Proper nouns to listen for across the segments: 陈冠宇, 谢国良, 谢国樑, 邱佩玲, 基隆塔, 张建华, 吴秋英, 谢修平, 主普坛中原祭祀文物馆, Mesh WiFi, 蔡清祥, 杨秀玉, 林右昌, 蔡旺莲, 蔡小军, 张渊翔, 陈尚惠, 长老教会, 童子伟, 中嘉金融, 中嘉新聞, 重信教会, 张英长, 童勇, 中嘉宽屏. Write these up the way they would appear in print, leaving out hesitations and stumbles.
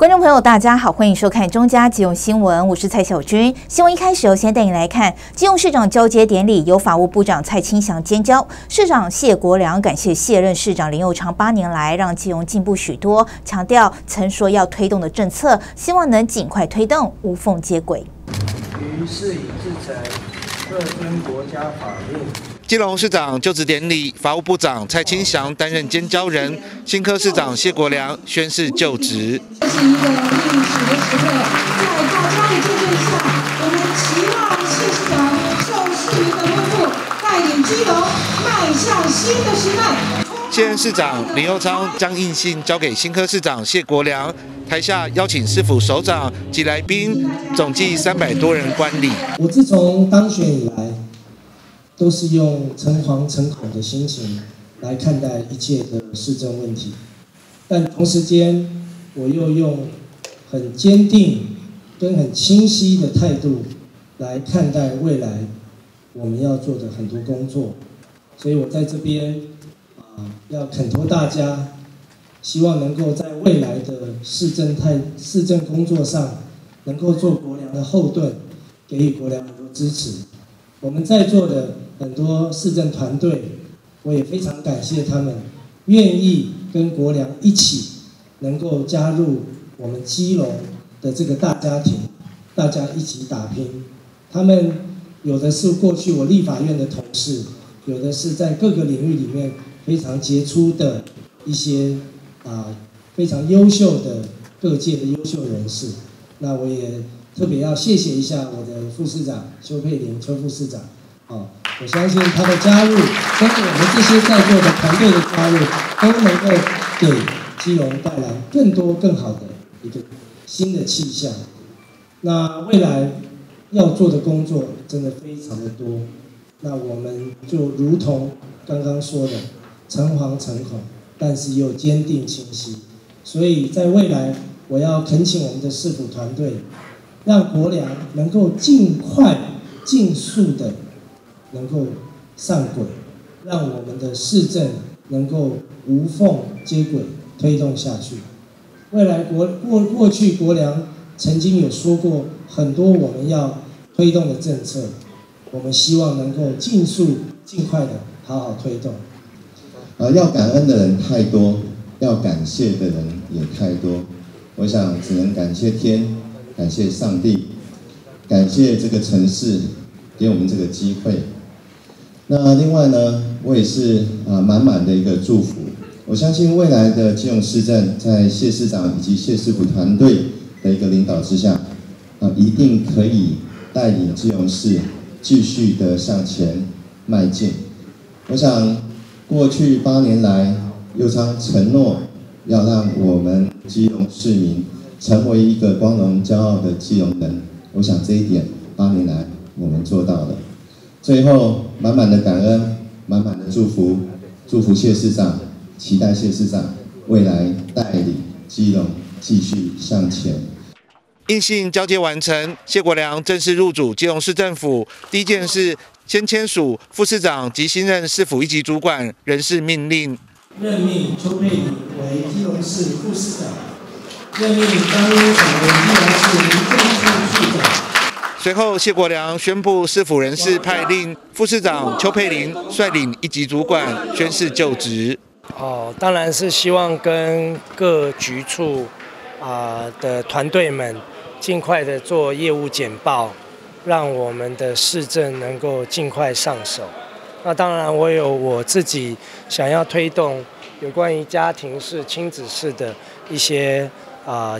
观众朋友，大家好，欢迎收看中嘉金融新闻，我是蔡小军。新闻一开始，我先带你来看基隆市长交接典礼，由法务部长蔡清祥监交，市长谢国良感谢卸任市长林右昌8年来让基隆进步许多，强调曾说要推动的政策，希望能尽快推动，无缝接轨。于是以制裁各遵国家法律。 基隆市长就职典礼，法务部长蔡清祥担任监交人，新科市长谢国良宣誓就职。这是一个历史的时刻，在大家的见证下，我们期望谢市长受市民的呵护，带领基隆迈向新的时代。现任市长林右昌将印信交给新科市长谢国良，台下邀请市府首长及来宾，总计300多人观礼。我自从当选以来。 都是用诚惶诚恐的心情来看待一切的市政问题，但同时间，我又用很坚定跟很清晰的态度来看待未来我们要做的很多工作，所以我在这边要恳托大家，希望能够在未来的市政工作上，能够做国良的后盾，给予国良很多支持。我们在座的。 很多市政团队，我也非常感谢他们愿意跟国良一起，能够加入我们基隆的这个大家庭，大家一起打拼。他们有的是过去我立法院的同事，有的是在各个领域里面非常杰出的一些非常优秀的各界的优秀人士。那我也特别要谢谢一下我的副市长邱佩玲，邱副市长。 我相信他的加入，跟我们这些在座的团队的加入，都能够给基隆带来更多更好的一个新的气象。那未来要做的工作真的非常的多，那我们就如同刚刚说的，诚惶诚恐，但是又坚定清晰。所以在未来，我要恳请我们的市府团队，让国良能够尽快、尽速的。 能够上轨，让我们的市政能够无缝接轨，推动下去。未来过去国良曾经有说过很多我们要推动的政策，我们希望能够尽速尽快的好好推动。要感恩的人太多，要感谢的人也太多，我想只能感谢天，感谢上帝，感谢这个城市给我们这个机会。 那另外呢，我也是满满的一个祝福。我相信未来的基隆市政，在谢市长以及谢市府团队的一个领导之下，一定可以带领基隆市继续的向前迈进。我想，过去8年来，右昌承诺要让我们基隆市民成为一个光荣骄傲的基隆人。我想这一点，8年来我们做到了。 最后，满满的感恩，满满的祝福，祝福谢市长，期待谢市长未来带领基隆继续向前。印信交接完成，谢国良正式入主基隆市政府。第一件事，先签署副市长及新任市府1级主管人事命令，任命邱佩玲为基隆市副市长，任命张英长为基隆市民政处处长。 随后，谢国良宣布市府人事派令，副市长邱佩玲率领1级主管宣誓就职。当然是希望跟各局处的团队们尽快的做业务简报，让我们的市政能够尽快上手。那当然，我有我自己想要推动有关于家庭式、亲子式的一些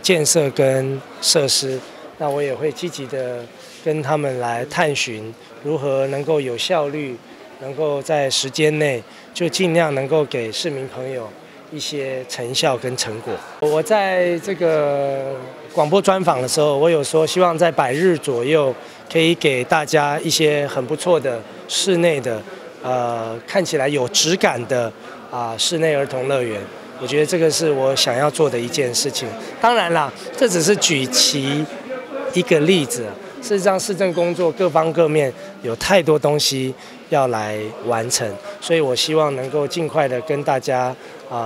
建设跟设施，那我也会积极的。 跟他们来探寻如何能够有效率，能够在时间内就尽量能够给市民朋友一些成效跟成果。我在这个广播专访的时候，我有说希望在100日左右可以给大家一些很不错的室内的看起来有质感的室内儿童乐园。我觉得这个是我想要做的一件事情。当然啦，这只是举其一个例子。 事实上，市政工作各方各面有太多东西要来完成，所以我希望能够尽快的跟大家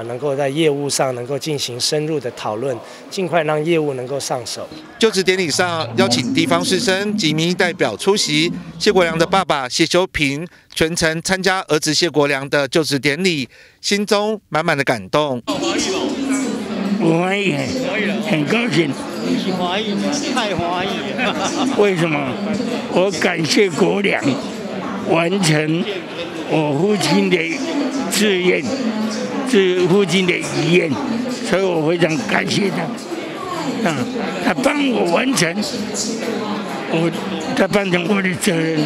能够在业务上能够进行深入的讨论，尽快让业务能够上手。就职典礼上，邀请地方士绅及民意代表出席。谢国樑的爸爸谢修平全程参加儿子谢国樑的就职典礼，心中满满的感动。我怀疑，很高兴。 怀疑吗？太怀疑了！为什么？我感谢国樑完成我父亲的志愿，是父亲的遗愿，所以我非常感谢他。他帮我完成，他完成我的责任，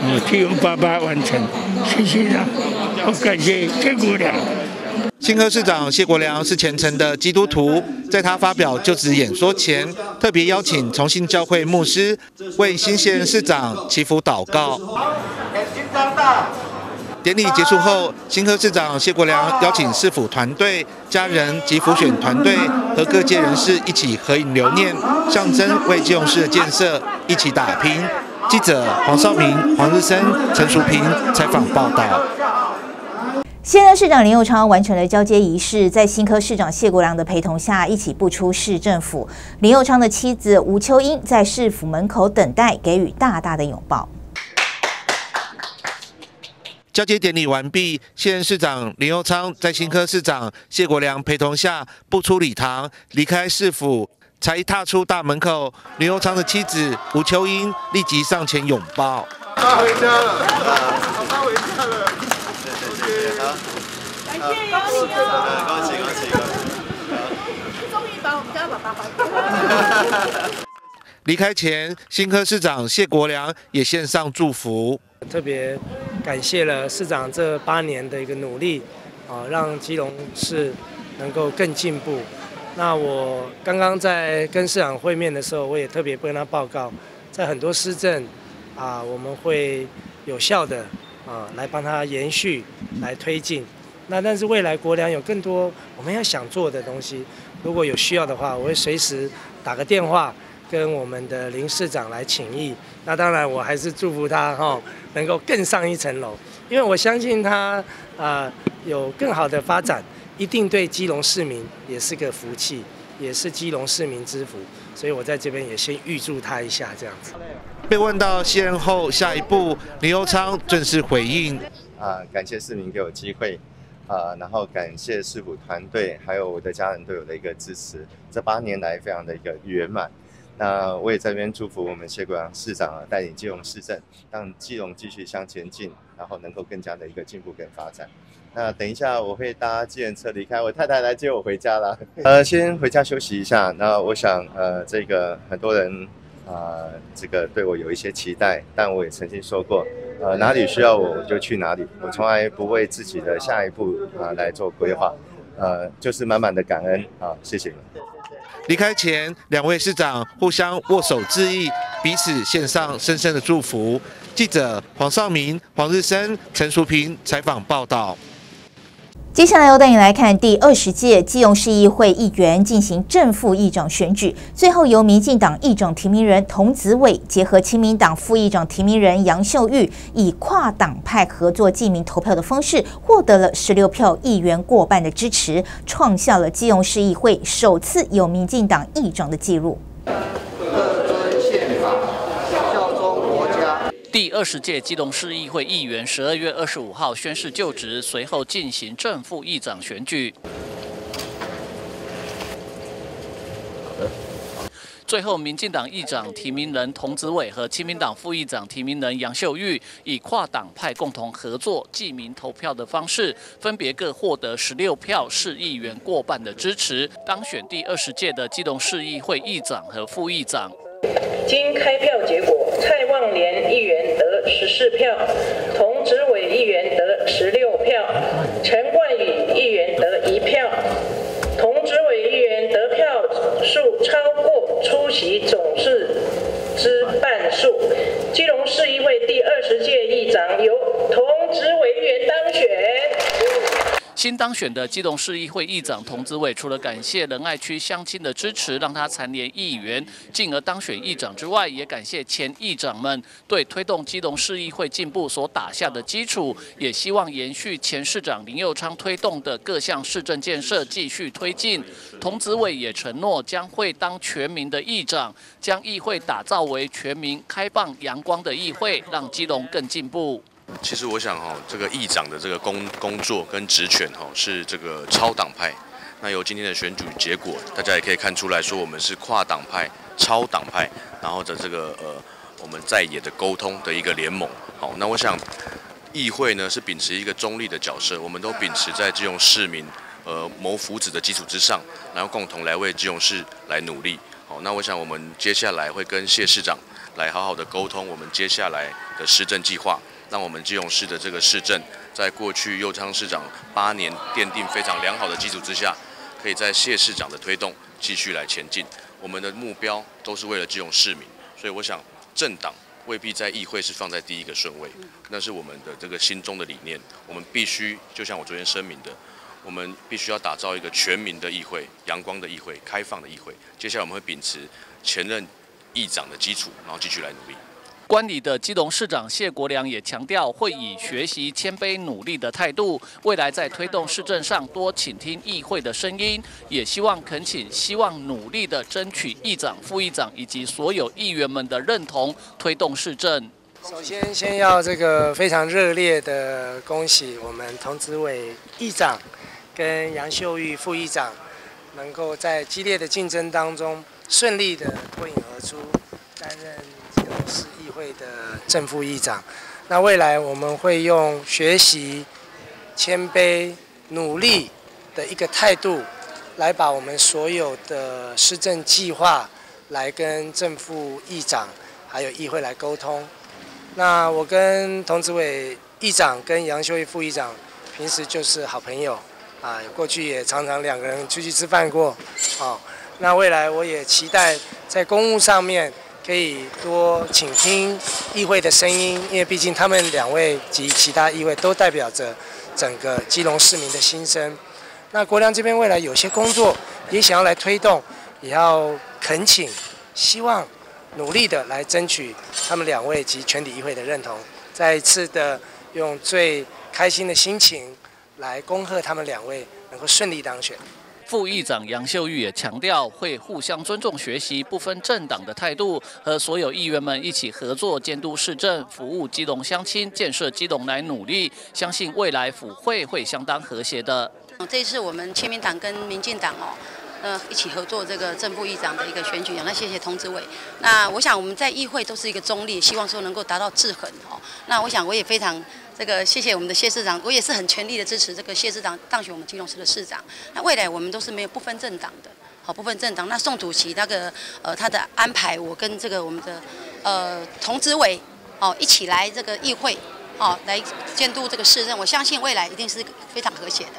我替我爸爸完成，谢谢他，我感谢谢国樑。 新科市长谢国樑是虔诚的基督徒，在他发表就职演说前，特别邀请重信教会牧师为新县市长祈福祷告。典礼结束后，新科市长谢国樑邀请市府团队、家人及辅选团队和各界人士一起合影留念，象征为基隆市的建设一起打拼。记者黄少明、黄日升、陈淑平采访报道。 现任市长林右昌完成了交接仪式，在新科市长谢国樑的陪同下，一起步出市政府。林右昌的妻子吴秋英在市府门口等待，给予大大的拥抱。交接典礼完毕，现任市长林右昌在新科市长谢国樑陪同下步出礼堂，离开市府。才一踏出大门口，林右昌的妻子吴秋英立即上前拥抱。他回家了，他回家了。 恭喜！终于把我们家爸爸还回来。离开前，新科市长谢国樑也献上祝福，特别感谢了市长这8年的一个努力，让基隆市能够更进步。那我刚刚在跟市长会面的时候，我也特别跟他报告，在很多施政我们会有效的。 来帮他延续，来推进。那但是未来国樑有更多我们要想做的东西，如果有需要的话，我会随时打个电话跟我们的林市长来请益。那当然，我还是祝福他能够更上一层楼，因为我相信他有更好的发展，一定对基隆市民也是个福气，也是基隆市民之福。所以我在这边也先预祝他一下，这样子。 被问到卸任后下一步，林右昌正式回应：感谢市民给我机会，然后感谢市府团队，还有我的家人对我的一个支持，这8年来非常的一个圆满。那我也在这边祝福我们谢国樑市长带领基隆市政，让基隆继续向前进，然后能够更加的一个进步跟发展。那等一下我会搭计程车离开，我太太来接我回家了。先回家休息一下。那我想，这个很多人。 这个对我有一些期待，但我也曾经说过，哪里需要我，我就去哪里。我从来不为自己的下一步来做规划，就是满满的感恩谢谢你们。离开前，两位市长互相握手致意，彼此献上深深的祝福。记者黄少明、黄日升、陈淑平采访报道。 接下来要带你来看第20届基隆市议会议员进行正副议长选举，最后由民进党议长提名人童子伟结合亲民党副议长提名人杨秀玉，以跨党派合作记名投票的方式，获得了16票议员过半的支持，创下了基隆市议会首次有民进党议长的记录。 第20届基隆市议会议员12月25号宣誓就职，随后进行正副议长选举。最后，民进党议长提名人童子伟和亲民党副议长提名人杨秀玉，以跨党派共同合作、记名投票的方式，分别各获得16票市议员过半的支持，当选第20届的基隆市议会议长和副议长。 经开票结果，蔡旺莲议员得14票，童子伟议员得16票，陈冠宇议员得1票。童子伟议员得票数超过出席总数之半数。基隆市议会第20届议长由童子伟议员当选。新当选的基隆市议会议长童姿伟，除了感谢仁爱区乡亲的支持，让他蝉联议员，进而当选议长之外，也感谢前议长们对推动基隆市议会进步所打下的基础，也希望延续前市长林右昌推动的各项市政建设继续推进。童姿伟也承诺将会当全民的议长，将议会打造为全民开放阳光的议会，让基隆更进步。 其实我想哈，这个议长的这个工作跟职权哈，是这个超党派。那由今天的选举结果，大家也可以看出来说，我们是跨党派、超党派，然后的这个我们在野的沟通的一个联盟。好，那我想议会呢是秉持一个中立的角色，我们都秉持在基隆市民谋福祉的基础之上，然后共同来为基隆市来努力。好，那我想我们接下来会跟谢市长来好好的沟通，我们接下来的施政计划。 让我们基隆市的这个市政，在过去右昌市长8年奠定非常良好的基础之下，可以在谢市长的推动继续来前进。我们的目标都是为了基隆市民，所以我想政党未必在议会是放在第一个顺位，那是我们的这个心中的理念。我们必须，就像我昨天声明的，我们必须要打造一个全民的议会、阳光的议会、开放的议会。接下来我们会秉持前任议长的基础，然后继续来努力。 观里的基隆市长谢国樑也强调，会以学习、谦卑、努力的态度，未来在推动市政上多倾听议会的声音，也希望恳请、希望努力的争取议长、副议长以及所有议员们的认同，推动市政。首先，先要这个非常热烈的恭喜我们童姿伟议长跟杨秀玉副议长，能够在激烈的竞争当中顺利的脱颖而出，担任基隆市议会的正副议长。那未来我们会用学习、谦卑、努力的一个态度，来把我们所有的施政计划来跟正副议长还有议会来沟通。那我跟童姿伟议长跟杨秀玉副议长平时就是好朋友啊，过去也常常两个人出去吃饭过。哦，那未来我也期待在公务上面。 可以多倾听议会的声音，因为毕竟他们两位及其他议会都代表着整个基隆市民的心声。那国樑这边未来有些工作也想要来推动，也要恳请、希望、努力的来争取他们两位及全体议会的认同。再一次的用最开心的心情来恭贺他们两位能够顺利当选。 副议长杨秀玉也强调，会互相尊重、学习不分政党的态度，和所有议员们一起合作监督市政，服务基隆乡亲，建设基隆来努力。相信未来府会会相当和谐的。这次我们亲民党跟民进党一起合作这个正副议长的一个选举，那谢谢童志伟。那我想我们在议会都是一个中立，希望说能够达到制衡哦。那我想我也非常。 这个谢谢我们的谢市长，我也是很全力的支持这个谢市长当选我们基隆市的市长。那未来我们都是没有不分政党的，好不分政党。那宋主席那个他的安排，我跟这个我们的童姿伟哦一起来这个议会哦来监督这个市政，我相信未来一定是非常和谐的。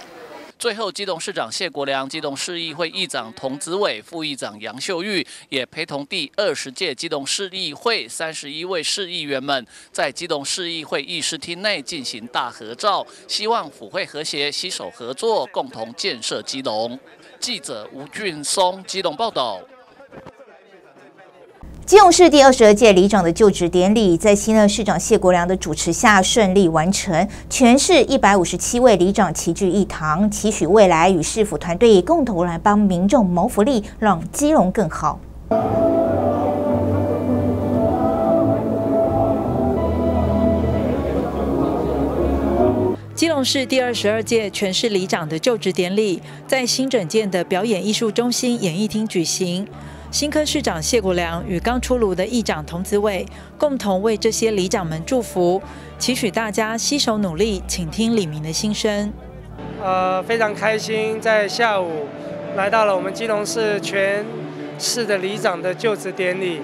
最后，基隆市长谢国樑、基隆市议会议长童姿伟、副议长杨秀玉也陪同第20届基隆市议会31位市议员们，在基隆市议会议事厅内进行大合照，希望府会和谐，携手合作，共同建设基隆。记者吴俊松，基隆报道。 基隆市第22届里长的就职典礼，在新任市长谢国樑的主持下顺利完成，全市157位里长齐聚一堂，期许未来与市府团队共同来帮民众谋福利，让基隆更好。 基隆市第22届全市里长的就职典礼，在新整建的表演艺术中心演艺厅举行。新科市长谢国樑与刚出炉的议长童姿伟，共同为这些里长们祝福，期许大家携手努力，倾听里民的心声。非常开心，在下午来到了我们基隆市全市的里长的就职典礼。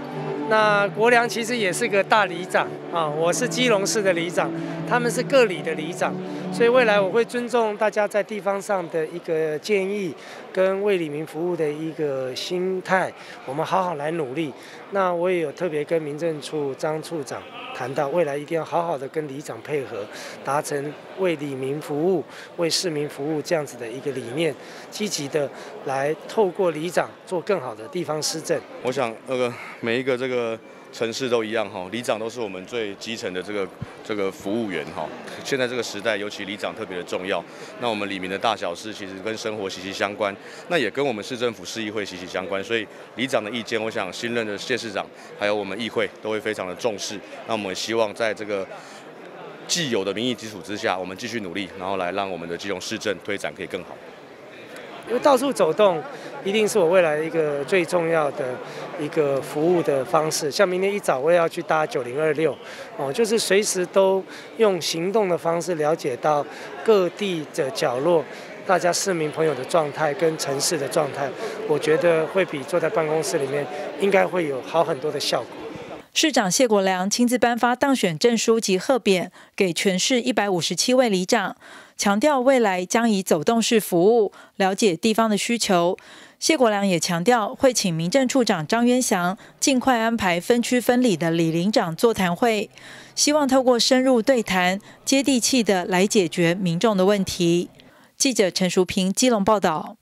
那国樑其实也是个大里长啊，我是基隆市的里长，他们是各里的里长，所以未来我会尊重大家在地方上的一个建议跟为里民服务的一个心态，我们好好来努力。那我也有特别跟民政处张处长。谈到，未来一定要好好的跟里长配合，达成为里民服务、为市民服务这样子的一个理念，积极的来透过里长做更好的地方施政。我想每一个这个城市都一样哈，里长都是我们最基层的这个服务员哈。现在这个时代，尤其里长特别的重要。那我们里民的大小事，其实跟生活息息相关，那也跟我们市政府、市议会息息相关。所以里长的意见，我想新任的县市长还有我们议会都会非常的重视。那我们希望在这个既有的民意基础之下，我们继续努力，然后来让我们的基隆市政推展可以更好。因为到处走动，一定是我未来一个最重要的一个服务的方式。像明天一早，我也要去搭9026，哦，就是随时都用行动的方式了解到各地的角落，大家市民朋友的状态跟城市的状态，我觉得会比坐在办公室里面应该会有好很多的效果。 市长谢国良亲自颁发当选证书及贺匾给全市157位里长，强调未来将以走动式服务，了解地方的需求。谢国良也强调会请民政处长张渊翔尽快安排分区分里的里里长座谈会，希望透过深入对谈，接地气的来解决民众的问题。记者陈淑平基隆报道。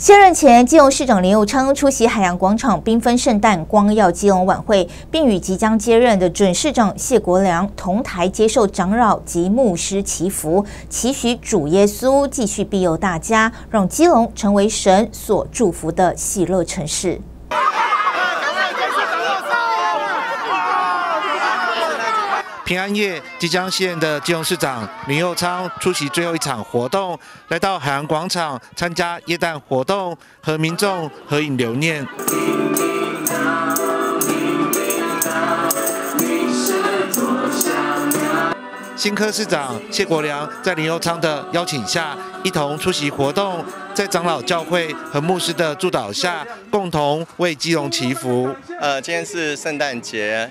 卸任前，基隆市长林佑昌出席海洋广场缤纷圣诞光耀基隆晚会，并与即将接任的准市长谢国良同台接受长老及牧师祈福，期许主耶稣继续庇佑大家，让基隆成为神所祝福的喜乐城市。 平安夜即将卸任的基隆市长林佑昌出席最后一场活动，来到海洋广场参加耶诞活动，和民众合影留念。新科市长谢国良在林佑昌的邀请下，一同出席活动，在长老教会和牧师的祝祷下，共同为基隆祈福。今天是圣诞节，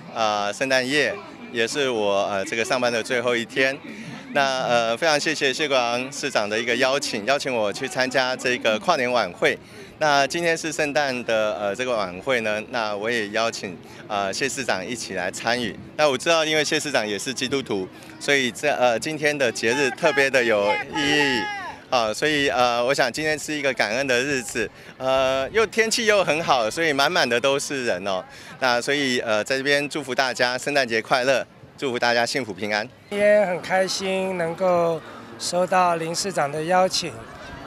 圣诞夜。 也是我这个上班的最后一天，那非常谢谢谢国良市长的一个邀请我去参加这个跨年晚会。那今天是圣诞的这个晚会呢，那我也邀请谢市长一起来参与。那我知道，因为谢市长也是基督徒，所以这今天的节日特别的有意义啊，所以我想今天是一个感恩的日子，又天气又很好，所以满满的都是人哦。 那所以在这边祝福大家圣诞节快乐，祝福大家幸福平安。今天很开心能够收到林市长的邀请，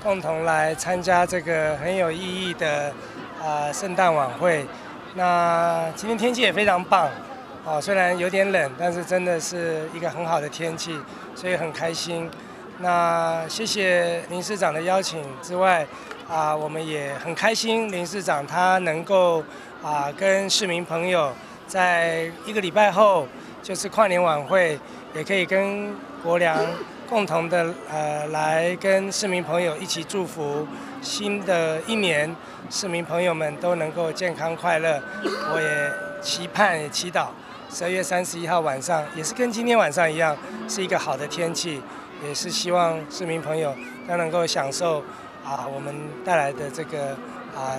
共同来参加这个很有意义的圣诞晚会。那今天天气也非常棒，哦，虽然有点冷，但是真的是一个很好的天气，所以很开心。那谢谢林市长的邀请之外，我们也很开心林市长他能够。 跟市民朋友在一个礼拜后，就是跨年晚会，也可以跟国良共同的来跟市民朋友一起祝福新的一年，市民朋友们都能够健康快乐。我也期盼也祈祷，12月31号晚上也是跟今天晚上一样，是一个好的天气，也是希望市民朋友都能够享受我们带来的这个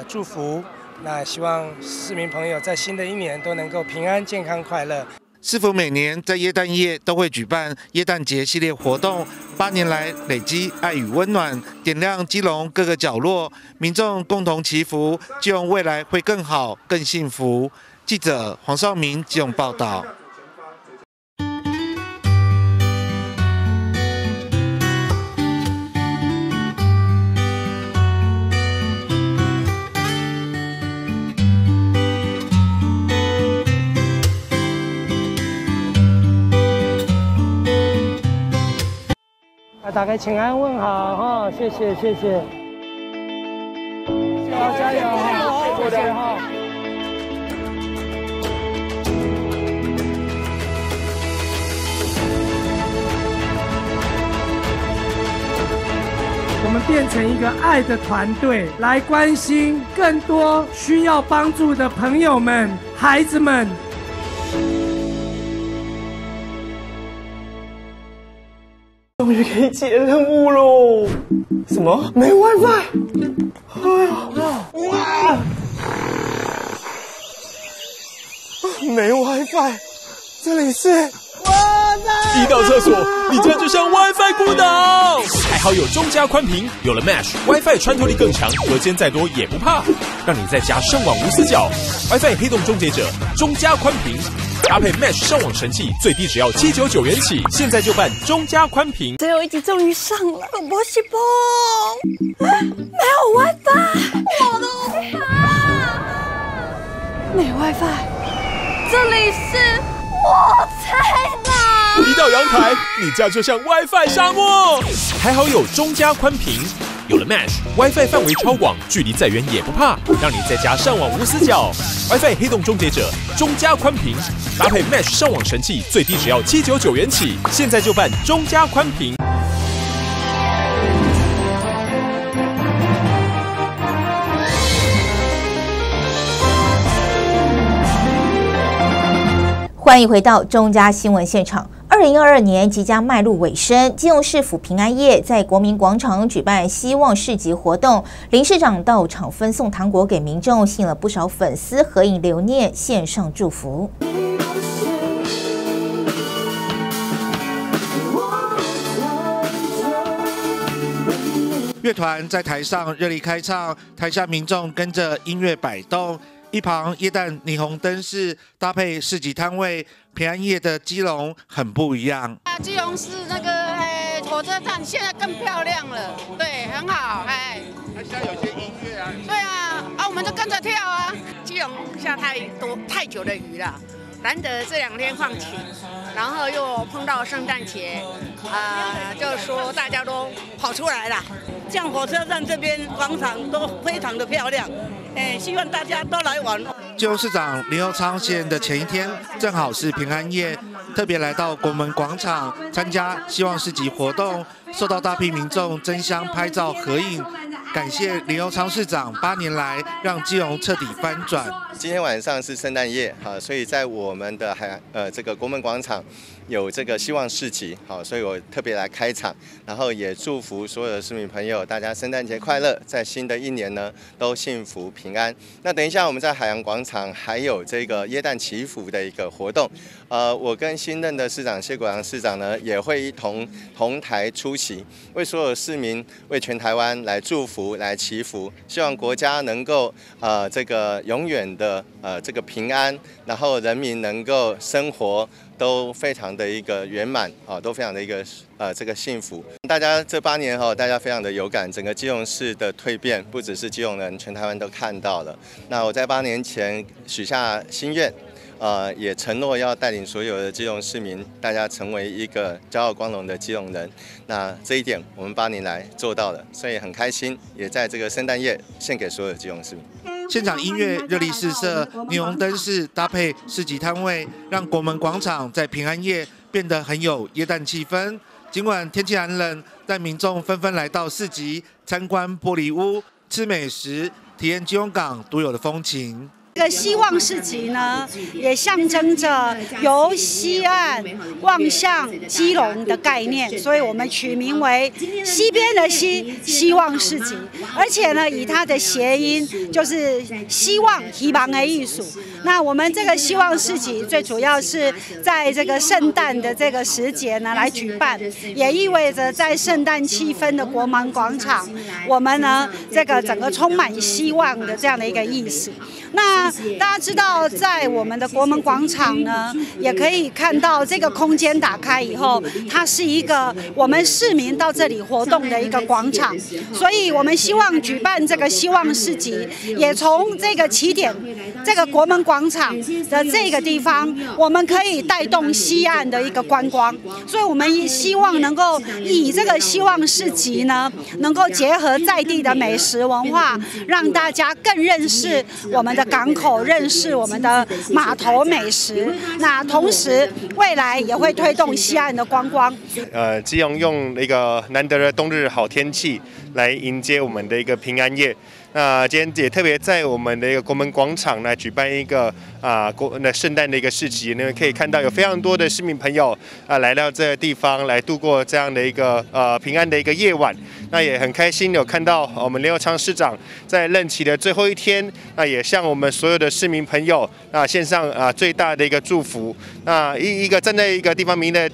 祝福。 那希望市民朋友在新的一年都能够平安、健康、快乐。市府每年在耶诞夜都会举办耶诞节系列活动，8年来累积爱与温暖，点亮基隆各个角落，民众共同祈福，基隆未来会更好、更幸福。记者黄少明基隆报道。 打开请安问好哈、哦，谢谢，加油，谢谢哈。我们变成一个爱的团队，来关心更多需要帮助的朋友们、孩子们。 终于可以接任务喽！什么？没 WiFi？ 哎呀！哇！没 WiFi，这里是一到厕所，你这就像 WiFi 孤岛。还好有中加宽屏，有了 Mesh WiFi 穿透力更强，隔间再多也不怕，让你在家上网无死角。WiFi 黑洞终结者中加宽屏，搭配 Mesh 上网神器，最低只要799元起，现在就办中加宽屏。最后一集终于上了，我不是崩，没有 WiFi， 我的 WiFi， 没 WiFi， 这里是。 我在哪？一到阳台，你家就像 WiFi 沙漠。还好有中加宽屏，有了 Mesh WiFi 范围超广，距离再远也不怕，让你在家上网无死角。WiFi 黑洞终结者中加宽屏，搭配 Mesh 上网神器，最低只要799元起，现在就办中加宽屏。欢迎回到中嘉新闻现场。2022年即将迈入尾声，基隆市府平安夜在国民广场举办希望市集活动，林市长到场分送糖果给民众，吸引了不少粉丝合影留念，献上祝福。乐团在台上热力开唱，台下民众跟着音乐摆动。 一旁耶诞霓虹灯饰搭配市集摊位，平安夜的基隆很不一样。基隆市那个火车站现在更漂亮了，对，很好，哎。那现在有些音乐啊。对啊，我们就跟着跳啊。基隆下太久的雨了，难得这2天放晴，然后又碰到圣诞节，就说大家都跑出来了。像火车站这边广场都非常的漂亮。 希望大家都来玩。基隆市长林右昌卸任的前一天，正好是平安夜，特别来到国门广场参加希望市集活动，受到大批民众争相拍照合影，感谢林右昌市长8年来让基隆彻底翻转。今天晚上是圣诞夜，好，所以在我们的这个国门广场有这个希望市集，好，所以我特别来开场，然后也祝福所有的市民朋友，大家圣诞节快乐，在新的一年呢都幸福。 平安。那等一下，我们在海洋广场还有这个耶诞祈福的一个活动。我跟新任的市长谢国樑市长呢，也会一同台出席，为所有市民、为全台湾来祝福、来祈福，希望国家能够这个永远的这个平安，然后人民能够生活。 都非常的一个圆满啊，都非常的一个这个幸福。大家这8年哈，大家非常的有感，整个基隆市的蜕变，不只是基隆人，全台湾都看到了。那我在8年前许下心愿，也承诺要带领所有的基隆市民，大家成为一个骄傲光荣的基隆人。那这一点我们8年来做到了，所以很开心，也在这个圣诞夜献给所有的基隆市民。 现场音乐热力四射，霓虹灯饰搭配市集摊位，让国门广场在平安夜变得很有耶诞气氛。尽管天气寒冷，但民众纷纷来到市集参观玻璃屋、吃美食，体验基隆港独有的风情。 这个希望市集呢，也象征着由西岸望向基隆的概念，所以我们取名为“西边的西”希望市集。而且呢，以它的谐音就是“希望希望的艺术”。那我们这个希望市集最主要是在这个圣诞的这个时节呢来举办，也意味着在圣诞气氛的国门广场，我们呢这个整个充满希望的这样的一个意思。那 大家知道，在我们的国门广场呢，也可以看到这个空间打开以后，它是一个我们市民到这里活动的一个广场。所以我们希望举办这个希望市集，也从这个起点，这个国门广场的这个地方，我们可以带动西岸的一个观光。所以我们也希望能够以这个希望市集呢，能够结合在地的美食文化，让大家更认识我们的港。 港口认识我们的码头美食，那同时未来也会推动西岸的观光。基隆用那个难得的冬日好天气来迎接我们的一个平安夜。那今天也特别在我们的一个国门广场呢，举办一个圣诞的一个市集呢，可以看到有非常多的市民朋友来到这个地方来度过这样的一个平安的一个夜晚。那也很开心有看到我们林右昌市长在任期的最后一天，那也向我们所有的市民朋友献上最大的一个祝福。那一个站在一个地方民意的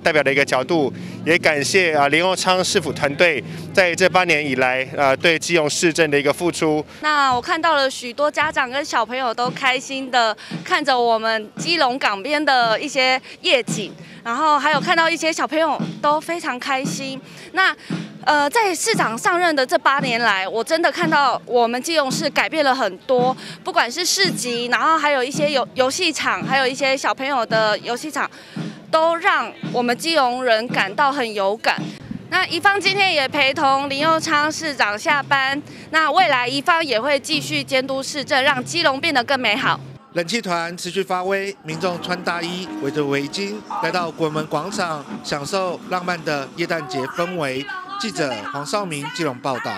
代表的一个角度，也感谢林右昌市府团队在这8年以来对基隆市政的一个付出。那我看到了许多家长跟小朋友都开心的看着我们基隆港边的一些夜景，然后还有看到一些小朋友都非常开心。那在市长上任的这8年来，我真的看到我们基隆市改变了很多，不管是市集，然后还有一些游戏场，还有一些小朋友的游戏场，都让我们基隆人感到很有感。那宜芳今天也陪同林右昌市长下班，那未来宜芳也会继续监督市政，让基隆变得更美好。冷气团持续发威，民众穿大衣，围着围巾，来到国门广场，享受浪漫的耶诞节氛围。记者黄少明基隆报道。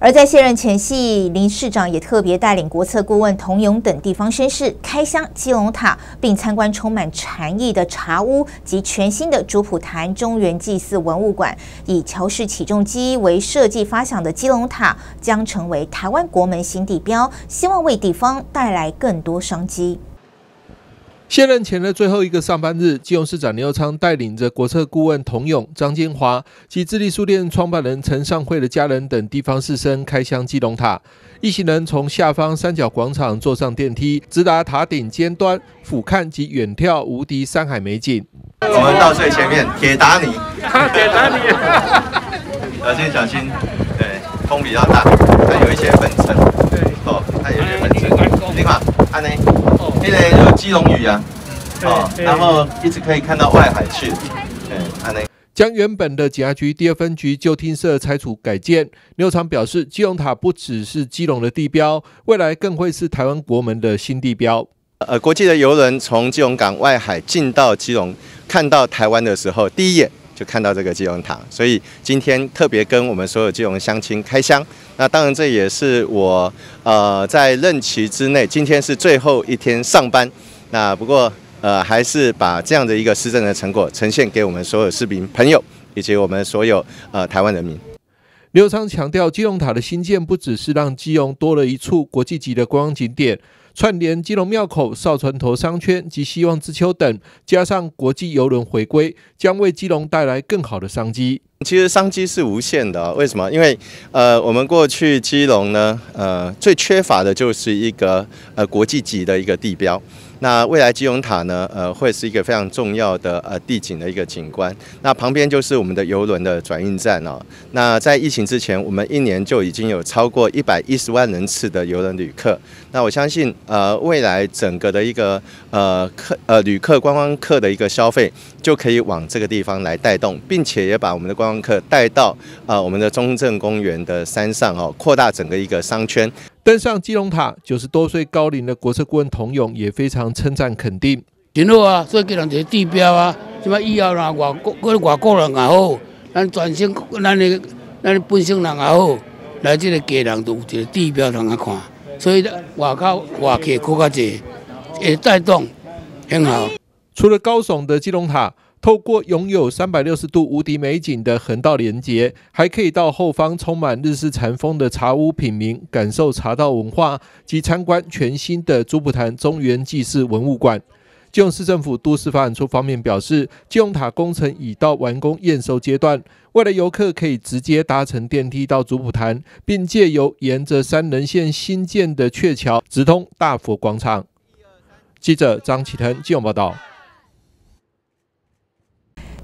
而在卸任前夕，林市长也特别带领国策顾问童勇等地方绅士开箱基隆塔，并参观充满禅意的茶屋及全新的主普坛中原祭祀文物馆。以乔氏起重机为设计发想的基隆塔，将成为台湾国门新地标，希望为地方带来更多商机。卸任前的最后一个上班日，基隆市长林右昌带领着国策顾问童勇、张建华及智利书店创办人陈尚惠的家人等地方士绅开箱基隆塔。一行人从下方三角广场坐上电梯，直达塔顶尖端，俯瞰及远眺无敌山海美景。我们到最前面，铁达尼，铁达尼，小心小心，对，风比较大，它有一些粉尘，对，哦，它有一些粉尘，你看，安妮。 因为有基隆屿啊，然后一直可以看到外海去。将原本的警察局第2分局旧厅舍拆除改建，林右昌表示，基隆塔不只是基隆的地标，未来更会是台湾国门的新地标。国际的游轮从基隆港外海进到基隆，看到台湾的时候，第一眼就看到这个基隆塔。所以今天特别跟我们所有基隆乡亲开箱。 那当然，这也是我在任期之内，今天是最后一天上班。那不过还是把这样的一个施政的成果呈现给我们所有市民朋友，以及我们所有台湾人民。林右昌强调，基隆塔的兴建不只是让基隆多了一处国际级的观光景点，串联基隆庙口、哨船头商圈及希望之丘等，加上国际邮轮回归，将为基隆带来更好的商机。 其实商机是无限的，为什么？因为我们过去基隆呢，最缺乏的就是一个国际级的一个地标。那未来基隆塔呢，会是一个非常重要的地景的一个景观。那旁边就是我们的邮轮的转运站哦。那在疫情之前，我们一年就已经有超过110万人次的邮轮旅客。那我相信，未来整个的一个旅客观光客的一个消费，就可以往这个地方来带动，并且也把我们的观光 客带到我们的中正公园的山上哦，扩大整个一个商圈。登上基隆塔，90多岁高龄的国策顾问童勇也非常称赞肯定。真好啊，做基隆一个地标啊，即摆以后若外国人也好，咱全省咱本省人也好，来这个基隆都有一个地标通啊看，所以外客更加济，也带动很好。除了高耸的基隆塔， 透过拥有360度无敌美景的横道连接，还可以到后方充满日式禅风的茶屋品茗，感受茶道文化及参观全新的主普坛中原祭祀文物馆。基隆市政府都市发展处方面表示，基隆塔工程已到完工验收阶段，未来游客可以直接搭乘电梯到主普坛，并借由沿着山棱线新建的鹊桥直通大佛广场。记者张启腾基隆报道。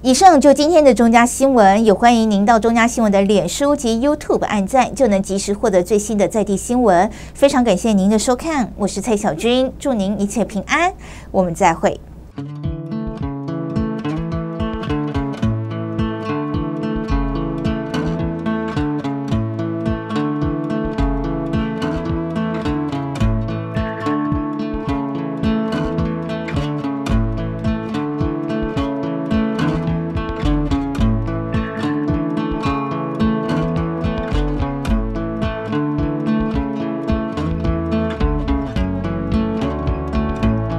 以上就今天的中嘉新闻，也欢迎您到中嘉新闻的脸书及 YouTube 按赞，就能及时获得最新的在地新闻。非常感谢您的收看，我是蔡小军，祝您一切平安，我们再会。